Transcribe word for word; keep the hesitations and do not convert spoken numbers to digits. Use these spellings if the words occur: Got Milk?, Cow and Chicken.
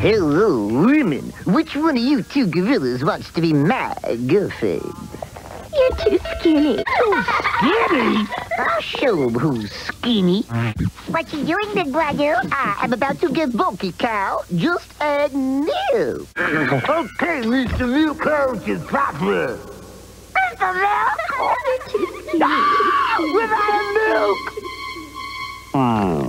Hello, women. Which one of you two gorillas wants to be my girlfriend? You're too skinny. Too skinny? I'll show them who's skinny. What you doing, big brother? I am about to get bulky, cow. Just add milk. Okay, Mister Milk, cow is proper. Mister Milk? You're too skinny. Ah, without milk! Mm.